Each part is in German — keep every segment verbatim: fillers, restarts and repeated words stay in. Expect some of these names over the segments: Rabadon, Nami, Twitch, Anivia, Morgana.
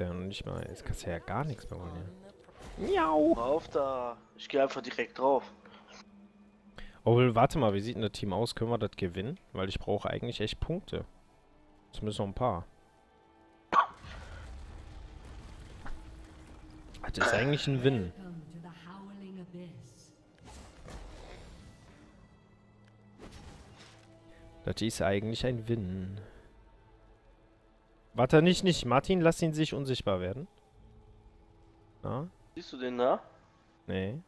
der noch nicht mal. Jetzt kannst du ja gar nichts mehr holen hier. Miau! Auf da! Ich gehe einfach direkt drauf. Oh, warte mal, wie sieht denn das Team aus? Können wir das gewinnen? Weil ich brauche eigentlich echt Punkte. Zumindest noch ein paar. Das ist eigentlich ein Win. Das ist eigentlich ein Win. Warte, nicht, nicht. Martin, lass ihn sich unsichtbar werden. Na? Siehst du den da? Nee.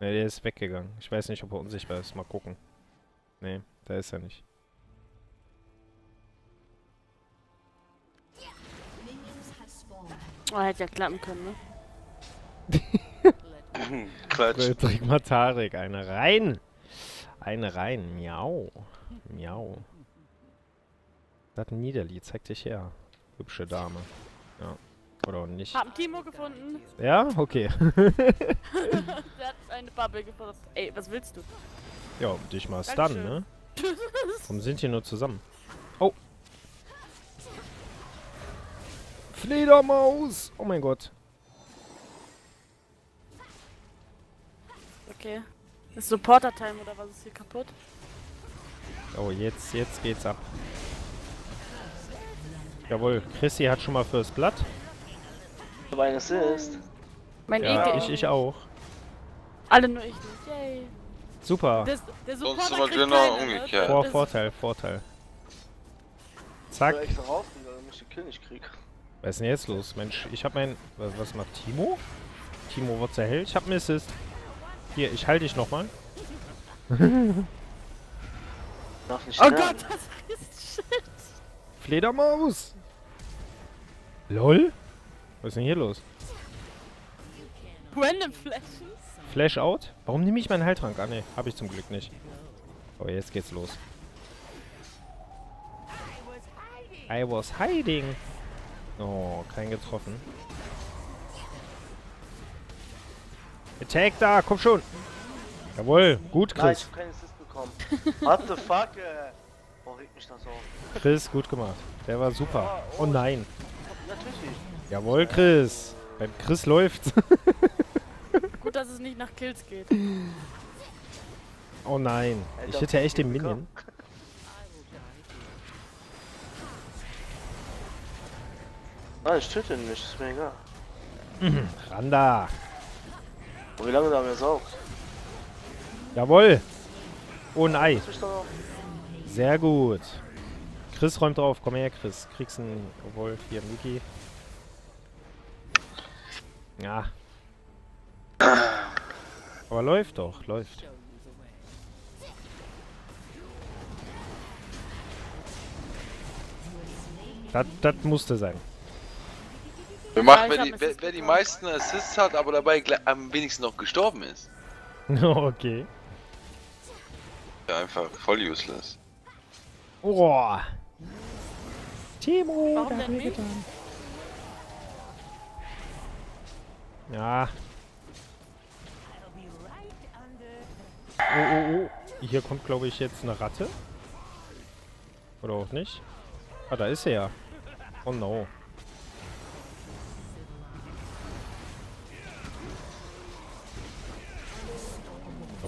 Ne, der ist weggegangen. Ich weiß nicht, ob er unsichtbar ist. Mal gucken. Ne, da ist er nicht. Oh, hätte ja klappen können, ne? Klatsch. Trink mal Tarek. Eine rein. Eine rein. Miau. Miau. Das Niederlied. Zeig dich her. Hübsche Dame. Ja. Oder auch nicht. Haben Timo gefunden. Ja? Okay. Der hat eine Bubble gefunden. Ey, was willst du? Ja, um dich mal stunnen, ne? Warum sind hier nur zusammen? Oh. Fledermaus! Oh mein Gott. Okay. Ist Supporter-Time oder was ist hier kaputt? Oh, jetzt, jetzt geht's ab. Jawohl, Chrissy hat schon mal fürs Blatt. Mein Assist. Mein ja, E G. Ich, ich auch. Alle nur ich nicht. Yay. Super. Das, der Supporter sonst kriegt genau keine, umgekehrt. Vor, Vorteil, Vorteil. Zack. Ich raus, damit ich den Kill nicht krieg. Was ist denn jetzt los? Mensch, ich hab mein... Was, was macht Timo? Timo wird zerhellt. Ich hab Misses. Hier, ich halte dich nochmal. Darf nicht. Oh sterben. Gott, das ist shit. Fledermaus! LOL? Was ist denn hier los? Random Flashes? Flash out? Warum nehme ich meinen Heiltrank an? Ah, ne, hab ich zum Glück nicht. Oh, jetzt geht's los. I was hiding. Oh, kein getroffen. Attack da, komm schon! Jawohl, gut, Chris. Nein, ich hab keinen Assist bekommen. What the fuck, ey? Oh, reg mich das auf. Chris, gut gemacht. Der war super. Ja, oh. Oh nein. Natürlich. Jawohl, Chris. Beim Chris läuft's. Gut, dass es nicht nach Kills geht. Oh nein. Alter, ich hätte ja echt den Minion. Ah, ich töte ihn nicht, ist mir egal. Mhm, ran da! Oh, wie lange da haben wir es auch? Jawohl! Oh, ein Ei! Sehr gut! Chris räumt drauf, komm her Chris. Kriegst einen Wolf hier, Miki. Ja. Aber läuft doch, läuft. Das, das musste sein. Wir machen, wer, die, wer, wer die meisten Assists hat, aber dabei am wenigsten noch gestorben ist. Okay. Ja, einfach voll useless. Oh. Timo, warum denn nicht? Ja. Oh, oh, oh. Hier kommt, glaube ich, jetzt eine Ratte. Oder auch nicht. Ah, da ist er ja. Oh no.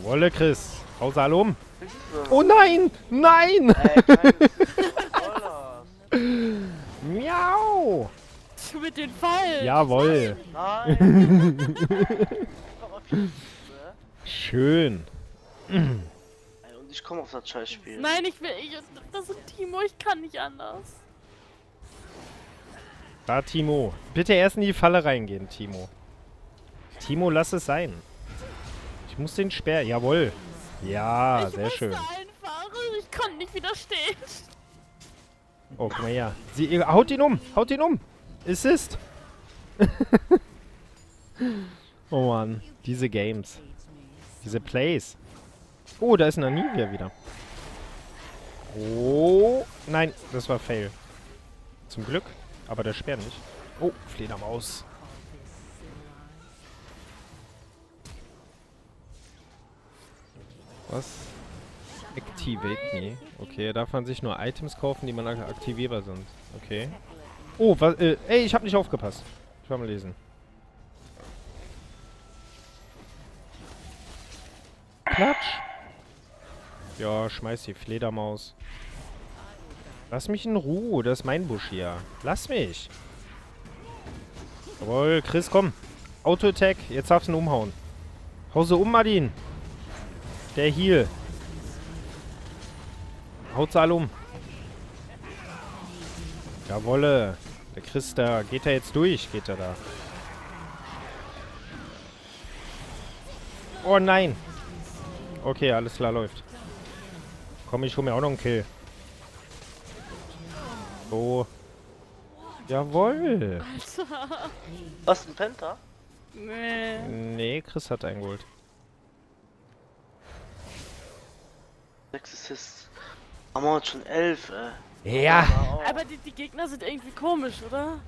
Wolle Chris, hau sie alle um. Oh nein, nein! Miau! Mit den Pfeilen! Jawoll! Nein! Schön! Und ich komme auf das Scheißspiel. Nein, ich will. Ich, das ist Timo, ich kann nicht anders. Da, Timo. Bitte erst in die Falle reingehen, Timo. Timo, lass es sein. Ich muss den Speer, jawohl. Ja, ich sehr schön. Einfach. Ich kann nicht widerstehen. Oh, guck mal her. Sie, haut ihn um, haut ihn um. Assist. Oh Mann, diese Games. Diese Plays. Oh, da ist ein Anivia wieder. Oh, nein, das war Fail. Zum Glück, aber der Speer nicht. Oh, Fledermaus. Was? Activate me. Okay, darf man sich nur Items kaufen, die man aktivierbar sind. Okay. Oh, was, äh, ey, ich hab nicht aufgepasst. Ich war mal lesen. Klatsch. Ja, schmeiß die Fledermaus. Lass mich in Ruhe, das ist mein Busch hier. Lass mich. Jawohl, Chris, komm. Auto-Attack, jetzt darfst du ihn umhauen. Hau sie um, Martin. Der Heal. Haut sie alle um. Jawolle. Der Chris da. Geht er jetzt durch? Geht er da? Oh nein. Okay, alles klar, läuft. Komm, ich hol mir auch noch einen Kill. So. Jawoll. Alter. Was, ein Penta? Nee. Nee, Chris hat eingeholt. Sechs Assists. Haben wir schon elf, ey. Ja. Aber die, die Gegner sind irgendwie komisch, oder?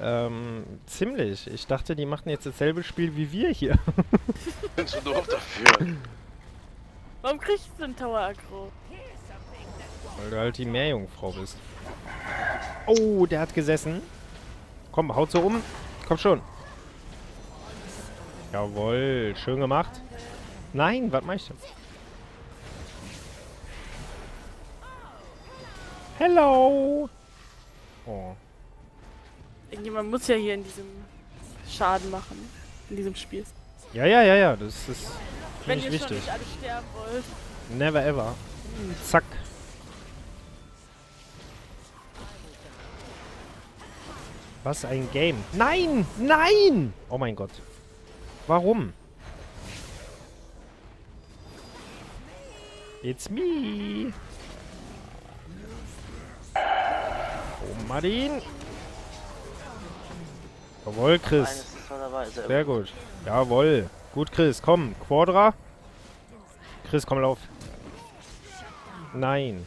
Ähm, ziemlich. Ich dachte, die machten jetzt dasselbe Spiel wie wir hier. Ich bin zu doof dafür. Warum kriegst du den Tower Aggro? Weil du halt die Meerjungfrau bist. Oh, der hat gesessen. Komm, haut so um. Komm schon. Jawohl, schön gemacht. Nein, was mach ich denn? Hello! Oh. Irgendjemand muss ja hier in diesem Schaden machen. In diesem Spiel. Ja, ja, ja, ja, das ist Wenn ihr wichtig. Schon nicht alle sterben wollt. Never ever. Zack. Was ein Game. Nein! Nein! Oh mein Gott. Warum? It's me! Oh, Martin! Jawohl, Chris. Sehr gut. Jawohl. Gut, Chris. Komm, Quadra. Chris, komm, lauf. Nein.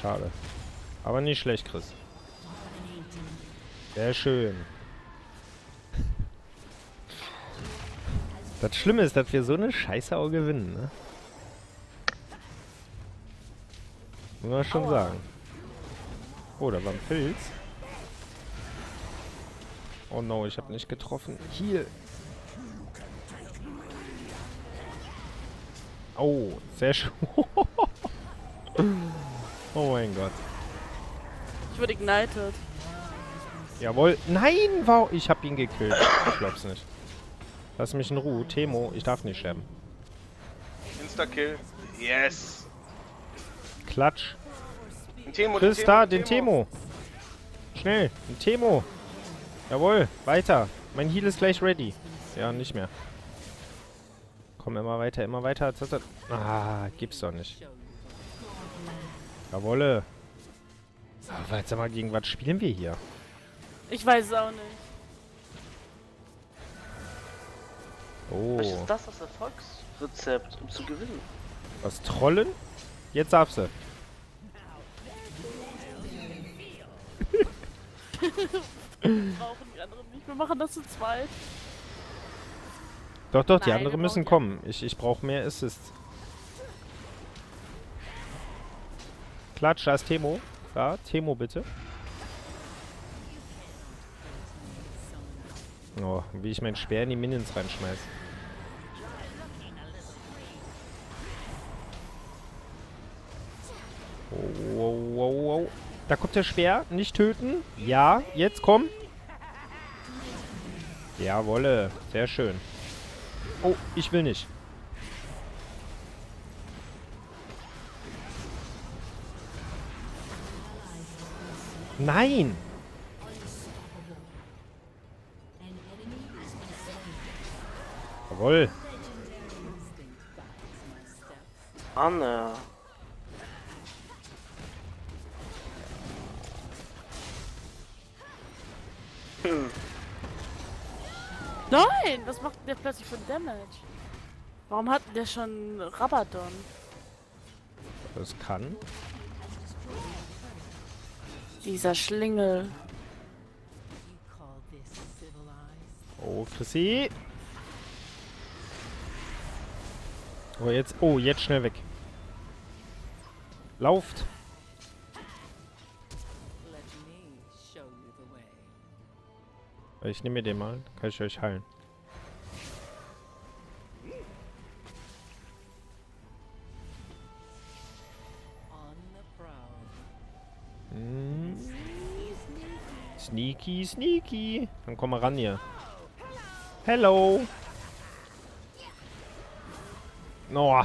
Schade. Aber nicht schlecht, Chris. Sehr schön. Das Schlimme ist, dass wir so eine Scheiße auch gewinnen, ne? Muss man schon sagen. Oh, da war ein Pilz. Oh no, ich habe nicht getroffen. Hier. Oh, sehr schön. Oh mein Gott. Ich wurde ignited. Jawohl. Nein, wow. Ich hab ihn gekillt. Ich glaub's nicht. Lass mich in Ruhe. Temo, ich darf nicht sterben. Insta-Kill. Yes. Klatsch. Den Temo, Chris, den Temo, da, den Temo. Temo. Schnell, den Temo. Jawohl, weiter. Mein Heal ist gleich ready. Ja, nicht mehr. Komm, immer weiter, immer weiter. Ah, gibt's doch nicht. Jawolle. Aber jetzt sag mal, gegen was spielen wir hier? Ich weiß es auch nicht. Oh. Was ist das das Erfolgsrezept, um zu gewinnen? Was, trollen? Jetzt darfst du. Brauchen die anderen nicht. Wir machen das zu zweit. Doch, doch, Nein, die anderen müssen kommen. Ich, ich brauche mehr Assists. Klatsch, da ist Temo. Da, Temo bitte. Oh, wie ich mein Speer in die Minions reinschmeiße. Oh, wow, wow, wow. Da kommt der Speer. Nicht töten. Ja, jetzt komm. Jawolle. Sehr schön. Oh, ich will nicht. Nein! Jawohl. Anne. Nein! Was macht der plötzlich für Damage? Warum hat der schon Rabadon? Das kann. Dieser Schlingel. Oh, Chrissy. Aber jetzt, oh, jetzt schnell weg. Lauft. Ich nehme mir den mal, kann ich euch heilen. Hm. Sneaky, sneaky. Dann komm mal ran hier. Hello. Oh.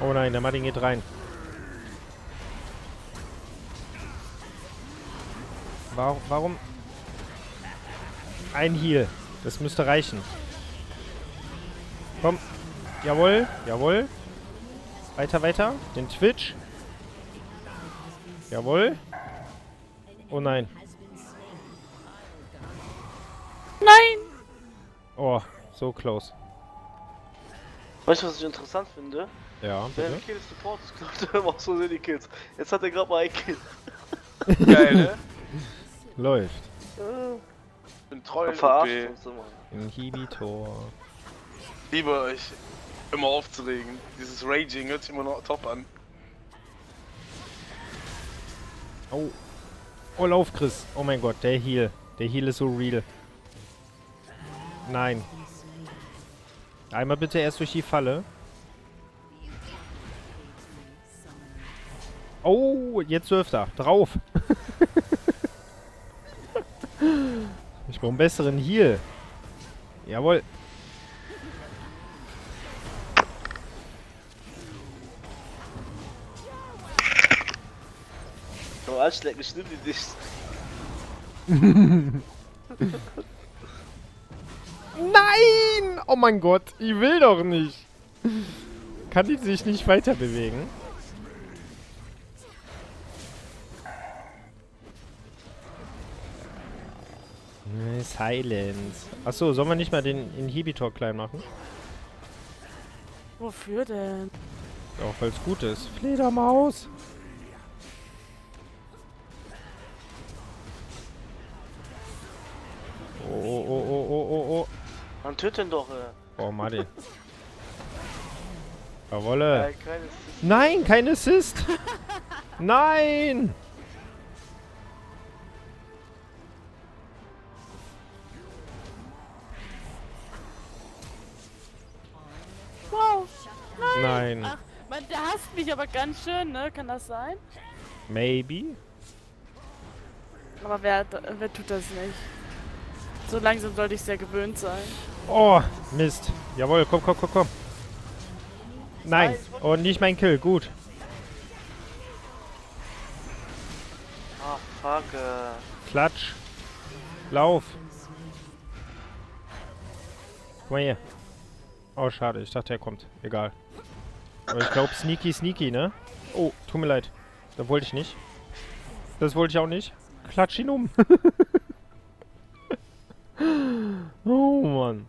Oh nein, der Martin geht rein. Warum? Warum? Ein Heal. Das müsste reichen. Komm. Jawohl, jawohl. Weiter, weiter. Den Twitch. Jawohl. Oh nein. Nein! Oh, so close. Weißt du, was ich interessant finde? Ja, bitte? Der Kill Support ist immer so sehr die Kills. Jetzt hat er gerade mal ein Kill. Geil, ne? Läuft. Ich bin treu verarscht. Inhibitor. Liebe euch immer aufzuregen. Dieses Raging hört sich immer noch top an. Oh. Oh, lauf, Chris. Oh mein Gott, der Heal. Der Heal ist so real. Nein. Einmal bitte erst durch die Falle. Oh, jetzt surft er. Drauf. Ich brauche einen besseren Heal. Jawohl. Oh, Arschleck, ich nimm die nicht. Nein! Oh mein Gott, ich will doch nicht. Kann die sich nicht weiter bewegen? Silence. Achso, sollen wir nicht mal den Inhibitor klein machen? Wofür denn? Auch weil es gut ist. Fledermaus! Oh, oh, oh, oh, oh, oh. Man tötet ihn doch, ey. Oh, Martin. Jawolle. Äh, kein Nein, kein Assist! Nein! Nein. Ach, man, der hasst mich aber ganz schön, ne? Kann das sein? Maybe. Aber wer, wer tut das nicht? So langsam sollte ich es ja gewöhnt sein. Oh, Mist. Jawohl, komm, komm, komm, komm. Nein. Und nicht mein Kill, gut. Ach, fuck. Klatsch. Lauf. Guck mal hier. Oh, schade. Ich dachte, er kommt. Egal. Aber ich glaube, sneaky, sneaky, ne? Oh, tut mir leid. Das wollte ich nicht. Das wollte ich auch nicht. Klatsch ihn um. Oh, Mann.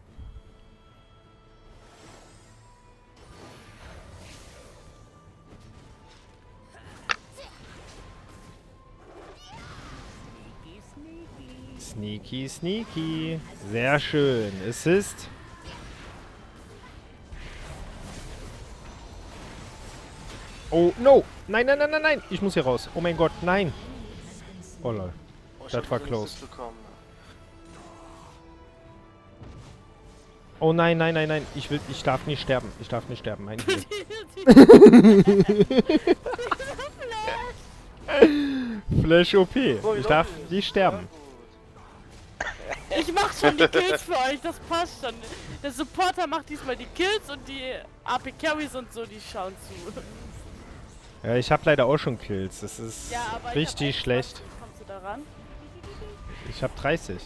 Sneaky, sneaky. Sehr schön. Assist. Oh, no! Nein, nein, nein, nein, nein! Ich muss hier raus. Oh mein Gott, nein! Oh lol. Oh, das war close. Oh nein, nein, nein, nein. Ich will, ich darf nicht sterben. Ich darf nicht sterben. Nein. Flash O P. Ich darf nicht sterben. Ich mach schon die Kills für euch, das passt schon. Der Supporter macht diesmal die Kills und die A P Carries und so, die schauen zu. Ja, ich habe leider auch schon Kills. Das ist ja, aber richtig ich hab schlecht. zwanzig. Kommst du da ran? Ich habe dreißig.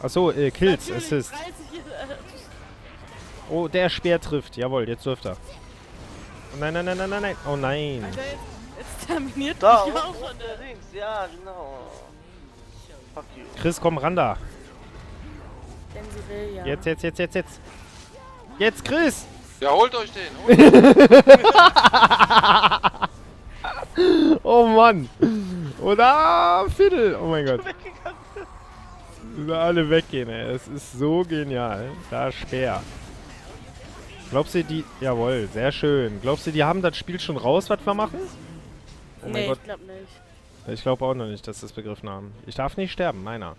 Achso, äh, Kills, natürlich, Assist. dreißig, äh, oh, der Speer trifft. Jawohl, jetzt dürft er. Oh, nein, nein, nein, nein, nein, nein. Oh nein. Alter, jetzt, jetzt terminiert da, mich auch schon. Ja, genau. Fuck you. Chris, komm ran da. Wenn sie will, ja. Jetzt, jetzt, jetzt, jetzt, jetzt. Jetzt, Chris! Ja, holt euch den. Holt euch. Oh Mann! Oder Fiddle! Oh mein Gott! Über alle weggehen, ey. Das ist so genial. Da Speer. Glaubst du, die... Jawohl, sehr schön. Glaubst du, die haben das Spiel schon raus, was wir machen? Oh nee, mein Gott. Ich glaube nicht. Ich glaube auch noch nicht, dass sie es begriffen haben. Ich darf nicht sterben, meiner.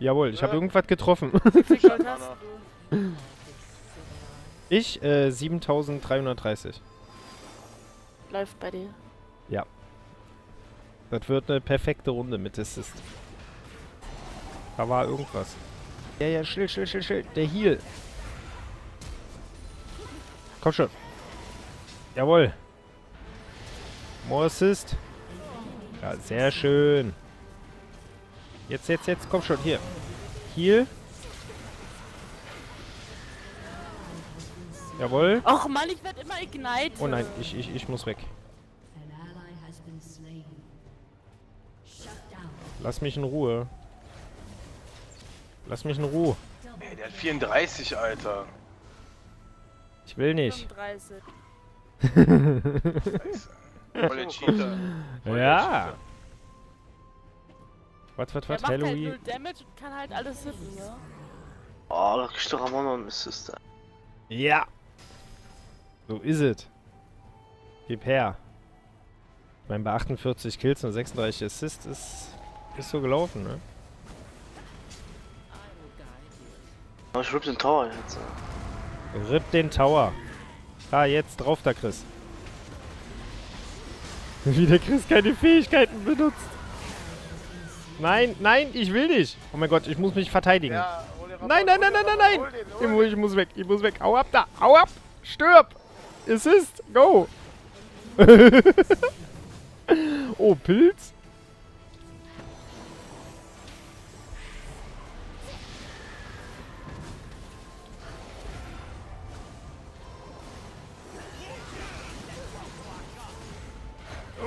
Jawohl, ich habe irgendwas getroffen. Wie viel Gold hast du? Ich, äh, siebentausenddreihundertdreißig. Läuft bei dir. Ja. Das wird eine perfekte Runde mit Assist. Da war irgendwas. Ja, ja, Schild, Schild, Schild, Schild. Der Heal. Komm schon. Jawohl. More Assist. Ja, sehr schön. Jetzt, jetzt, jetzt, komm schon, hier. Heal. Jawohl. Och Mann, ich werde immer ignited. Oh nein, ich, ich, ich muss weg. Lass mich in Ruhe. Lass mich in Ruhe. Ey, der hat vierunddreißig, Alter. Ich will nicht. fünfunddreißig. Voll Cheater. Voll ja. Was, was, was, Halloween? Der macht halt null Damage und kann halt alles hitten, ne? Oh, da kriegst du doch auch noch ein Assist. Ja. So ist es. Gib her. Ich meine, bei achtundvierzig Kills und sechsunddreißig Assists ist, ist so gelaufen, ne? Aber ich ripp den Tower jetzt. Ripp den Tower. Ah, jetzt drauf da, Chris. Wie der Chris keine Fähigkeiten benutzt. Nein, nein, ich will nicht. Oh mein Gott, ich muss mich verteidigen. Ja, nein, nein, nein, nein, nein, nein. Hol den, hol den. Ich muss weg, ich muss weg. Hau ab da, hau ab. Stirb. Assist, go. Oh, Pilz.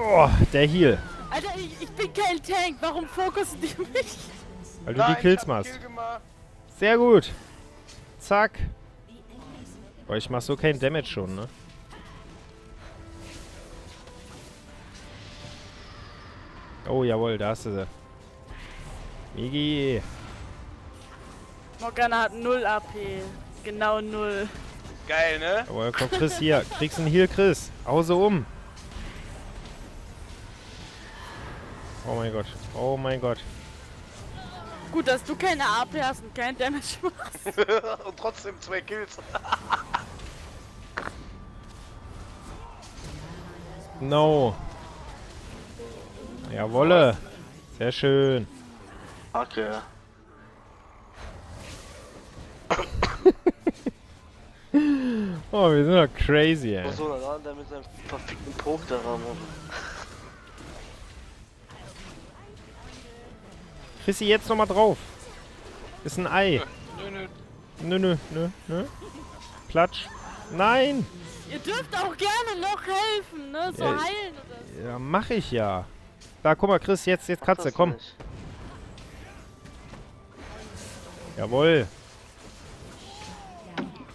Oh, der Heal. Alter, ich, ich bin kein Tank. Warum fokussen die mich? Weil du Nein, die Kills machst. Kill Sehr gut. Zack. Boah, ich mach so keinen Damage schon, ne? Oh, jawohl, da hast du sie. Migi. Morgana hat null A P. Genau null. Geil, ne? Jawohl, komm, Chris, hier. Kriegst einen Heal, Chris. Hause um. Oh mein Gott, oh mein Gott. Gut, dass du keine A P hast und keinen Damage machst. Und trotzdem zwei Kills. No. Jawolle. Sehr schön. Okay. Oh, wir sind doch crazy, ey. So, da der mit seinem verfickten Poke da ran. Chrissy, jetzt nochmal drauf. Ist ein Ei. Nö, nö. Nö, nö, nö, nö. Platsch. Nein! Ihr dürft auch gerne noch helfen, ne? So ja, heilen oder so. Ja, mach ich ja. Da, guck mal, Chris, jetzt, jetzt Katze, komm. Nicht. Jawohl.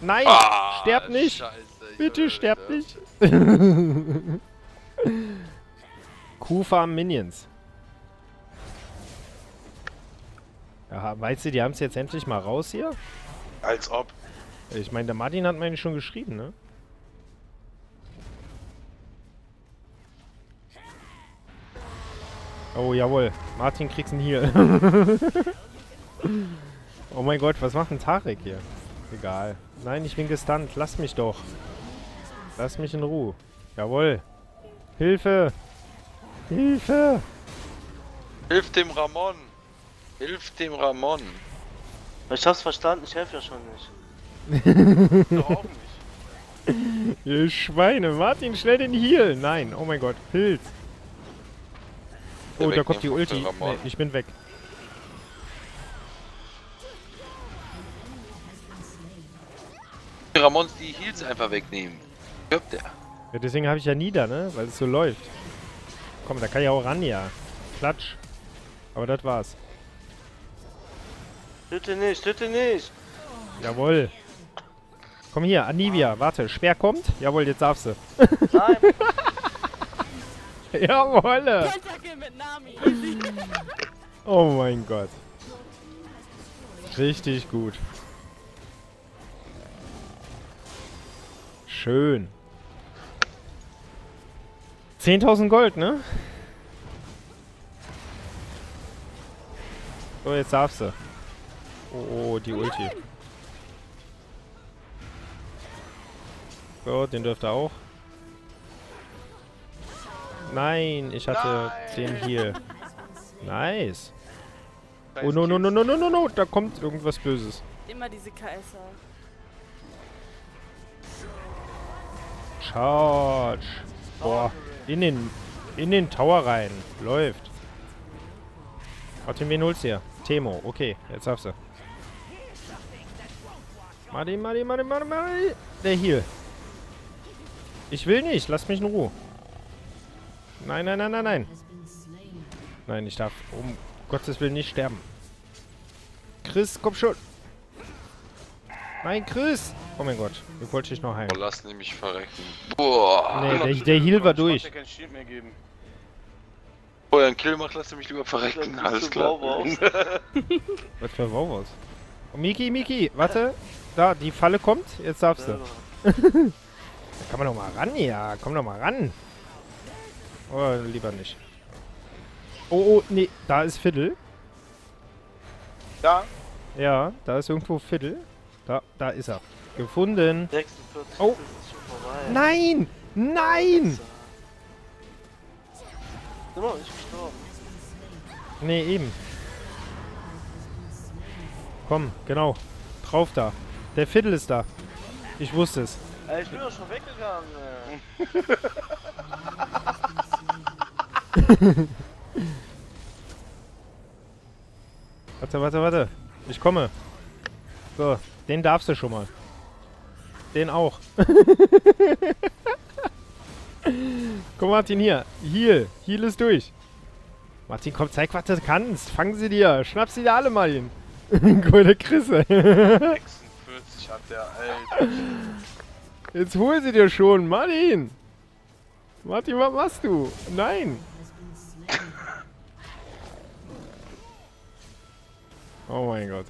Nein! Oh, sterb nicht! Scheiße, bitte sterb ja. nicht! Q-Farm Minions. Ja, weißt du, die haben es jetzt endlich mal raus hier? Als ob. Ich meine, der Martin hat mir eigentlich schon geschrieben, ne? Oh, jawohl. Martin kriegt's ihn hier. Oh mein Gott, was macht ein Tarek hier? Egal. Nein, ich bin gestunt. Lass mich doch. Lass mich in Ruhe. Jawohl. Hilfe! Hilfe! Hilf dem Ramon! Hilf dem Ramon. Ich hab's verstanden, ich helfe ja schon nicht. Doch auch nicht. Ihr Schweine, Martin, schnell den Heal. Nein, oh mein Gott, Pilz. Oh, da kommt die Ulti. Nee, ich bin weg. Die Ramons, die Heals einfach wegnehmen. Glaubt der. Ja, deswegen habe ich ja nieder, ne? Weil es so läuft. Komm, da kann ich auch ran, ja. Klatsch. Aber das war's. Töte nicht, töte nicht! Jawohl! Komm hier, Anivia, warte, Speer kommt? Jawohl, jetzt darfst du. Nein! Jawolle! Mit Nami. Oh mein Gott. Richtig gut. Schön. zehntausend Gold, ne? So, jetzt darfst du. Oh, oh, die Ulti. So, den dürfte auch. Nein, ich hatte den hier. Nice. Oh, no, no, no, no, no, no, no. Da kommt irgendwas Böses. Immer diese K S er. Charge. Boah. In den, in den Tower rein. Läuft. Martin, wen holst du hier? Temo. Okay, jetzt darfst du. Martin, Martin, Martin, Martin, Martin. Der hier. Ich will nicht. Lass mich in Ruhe. Nein, nein, nein, nein, nein. Nein, ich darf um Gottes Willen nicht sterben. Chris, komm schon. Nein, Chris. Oh mein Gott, ich wollte dich noch heilen. Oh, lass nämlich verrecken. Boah. Nee, der, der Heal war durch. Ich kann dir kein Schild mehr geben. Oh, ein Kill macht, lass mich lieber verrecken. Alles klar. Was für Wow-Wow. Miki, Miki, warte. Da, die Falle kommt. Jetzt darfst du. Da kann man doch mal ran, ja. Komm doch mal ran. Oh, lieber nicht. Oh, oh, nee. Da ist Fiddle. Da? Ja, da ist irgendwo Fiddle. Da, da ist er. Gefunden. sechsundvierzig. Oh. Ist schon vorbei. Nein! Nein! Genau, ich bin gestorben. Nee, eben. Komm, genau. Drauf da. Der Fiddle ist da. Ich wusste es. Ey, ich bin doch schon weggegangen. Warte, warte, warte. Ich komme. So, den darfst du schon mal. Den auch. Komm, Martin, hier. Heal. Heal ist durch. Martin, komm, zeig, was du kannst. Fang sie dir. Schnapp sie dir alle mal hin. Gute Krisse. sechsundvierzig hat der Alter. Jetzt hol sie dir schon. Martin. Martin, was machst du? Nein. Oh mein Gott.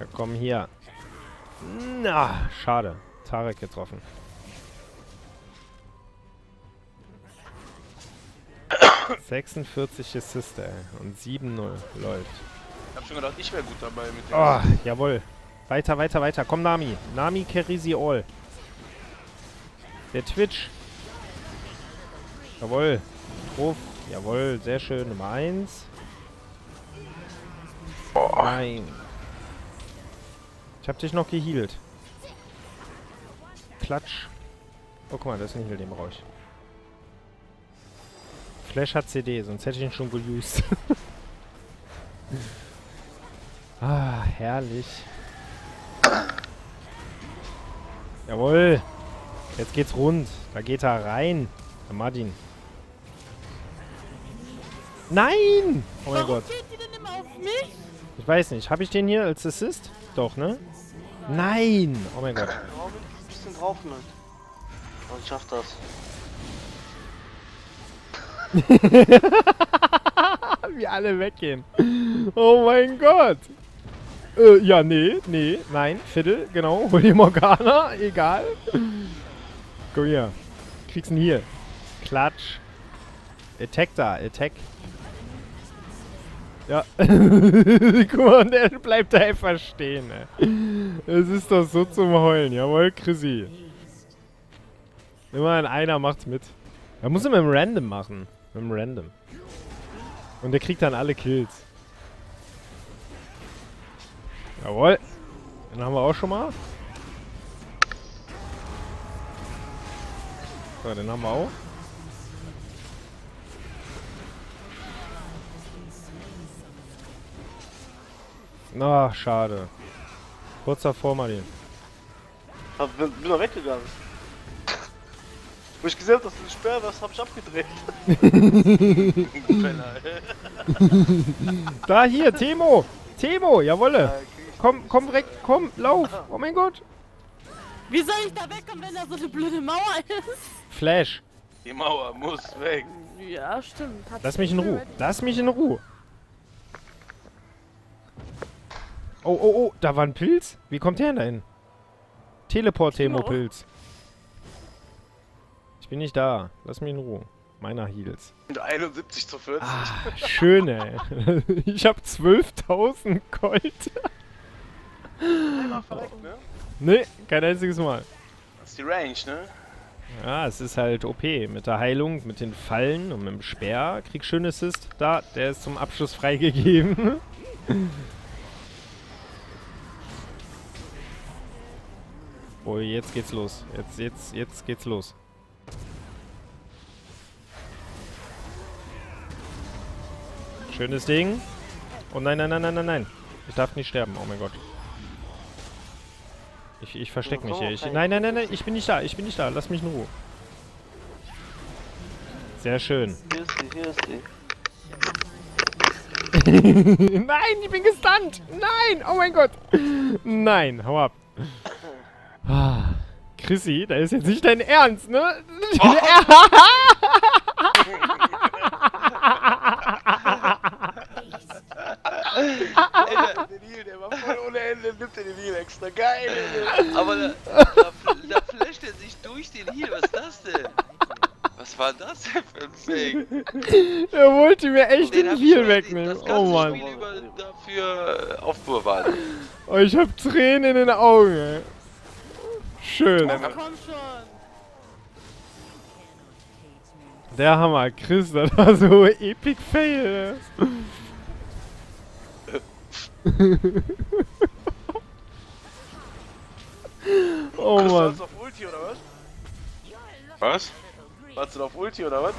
Ja, komm hier. Na, schade. Tarek getroffen. sechsundvierzig Assist, ey. Und sieben null. Läuft. Ich hab schon gedacht, ich wäre gut dabei mit dem. Oh, jawohl. Weiter, weiter, weiter. Komm, Nami. Nami carry sie all. Der Twitch. Jawohl. Ruf. Jawohl. Sehr schön. Nummer eins. Nein. Ich hab dich noch gehealt. Klatsch. Oh, guck mal, das ist ein Heal, den brauch ich. Flash hat C D, sonst hätte ich ihn schon geused. Ah, herrlich. Jawohl. Jetzt geht's rund. Da geht er rein. Der Martin. Nein! Oh mein Gott. Warum geht die denn immer auf mich? Ich weiß nicht, habe ich den hier als Assist? Doch, ne? Nein! Oh mein Gott. Warum bin ich ein bisschen drauf, Mann? Oh, ich schaff das. Wie alle weggehen. Oh mein Gott! Äh, ja, nee, nee, nein, Fiddle, genau, hol die Morgana, egal. Komm hier. Kriegst ihn hier. Klatsch. Attack da, Attack. Ja, guck mal, und er bleibt da einfach stehen, ey. Es ist doch so zum Heulen, jawohl, Chrissy. Immerhin einer macht's mit. Er muss immer im Random machen. Mit dem Random. Und der kriegt dann alle Kills. Jawohl. Den haben wir auch schon mal. So, den haben wir auch. Na, schade. Kurz davor, Martin. Ich bin doch weggegangen. Wo ich gesehen habe, dass du eine Sperre warst, hab ich abgedreht. Da, hier, Temo! Temo, jawolle! Komm, komm, weg, komm, lauf! Oh mein Gott! Wie soll ich da wegkommen, wenn da so eine blöde Mauer ist? Flash! Die Mauer muss weg! Ja, stimmt. Lass mich in Ruhe! Lass mich in Ruhe! Oh, oh, oh, da war ein Pilz? Wie kommt der denn da hin? Teleport, Hemopilz. Ich bin nicht da. Lass mich in Ruhe. Meiner Heals. einundsiebzig zu vierzig. Ah, schön, ey. Ich hab zwölftausend Gold. Einmal verreckt, ne? Nee, kein einziges Mal. Das ist die Range, ne? Ja, es ist halt O P. Mit der Heilung, mit den Fallen und mit dem Speer. Krieg schön Assist. Da, der ist zum Abschluss freigegeben. Oh, jetzt geht's los. Jetzt, jetzt, jetzt geht's los. Schönes Ding. Oh nein, nein, nein, nein, nein, nein. Ich darf nicht sterben. Oh mein Gott. Ich, ich verstecke mich hier. Ich, nein, nein, nein, nein. Ich bin nicht da. Ich bin nicht da. Lass mich in Ruhe. Sehr schön. Hier ist sie, hier ist sie. Nein, ich bin gestunt. Nein, oh mein Gott. Nein, hau ab. Ah, Chrissy, da ist jetzt nicht dein Ernst, ne? Oh. Alter, der Heal, der war voll ohne Ende, nimmt er den Heal extra. Geil! Aber da, da, da flasht er sich durch den Heal, was ist das denn? Was war das denn für ein Fake? Er wollte mir echt den, den Heal wegnehmen. Das ganze oh Mann. Spiel über dafür aufbewahren. Oh, ich hab Tränen in den Augen, ey. Schön. Oh, komm schon. Der Hammer, Chris, das war so epic fail. Oh Mann. Warst du auf Ulti oder was? Was? Warst du auf Ulti oder was?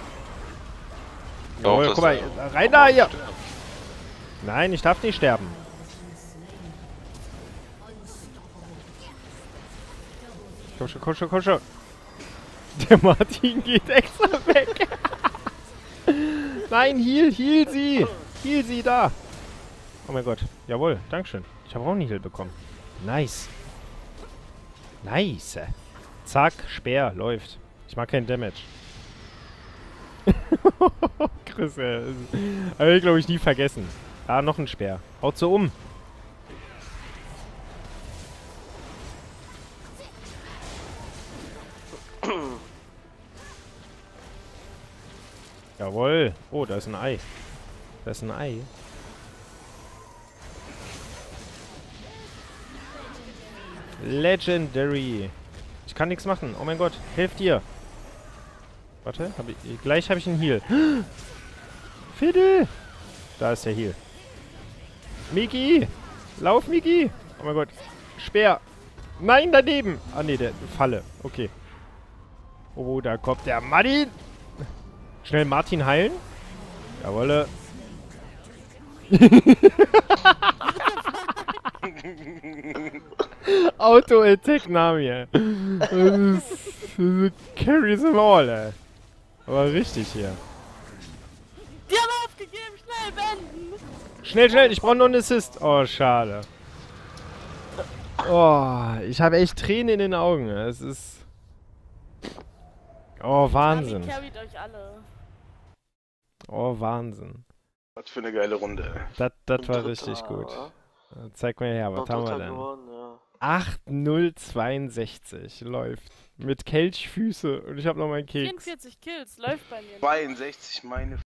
Oh, oh, guck mal, rein da hier! Nein, ich darf nicht sterben. Komm schon, komm schon, komm schon. Der Martin geht extra weg. Nein, heal, heal sie. Heal sie da. Oh mein Gott. Jawohl, dankeschön. Ich habe auch einen Heal bekommen. Nice. Nice. Zack, Speer, läuft. Ich mag keinen Damage. Chris, ey. Aber ich glaube, ich nie vergessen. Ah, noch ein Speer. Haut so um. Jawohl. Oh, da ist ein Ei. Da ist ein Ei. Legendary. Ich kann nichts machen. Oh mein Gott. Helft ihr. Warte. Hab ich, gleich habe ich einen Heal. Fiddle. Da ist der Heal. Miki. Lauf, Miki. Oh mein Gott. Speer. Nein, daneben. Ah, nee, der Falle. Okay. Oh, da kommt der Martin. Schnell Martin heilen. Jawolle. Auto-Attack-Nami, ey. Das ist, das carries them all, ey. Aber richtig hier. Die haben aufgegeben, schnell wenden! Schnell, schnell, ich brauche noch einen Assist. Oh, schade. Oh, ich habe echt Tränen in den Augen. Es ist... Oh, Wahnsinn. Carried euch alle. Oh, Wahnsinn. Was für eine geile Runde. Das, das war richtig gut. Zeig mir her, was haben wir denn? acht null zweiundsechzig. Läuft. Mit Kelchfüße. Und ich habe noch meinen Keks. vierundvierzig Kills. Läuft bei mir. zweiundsechzig, meine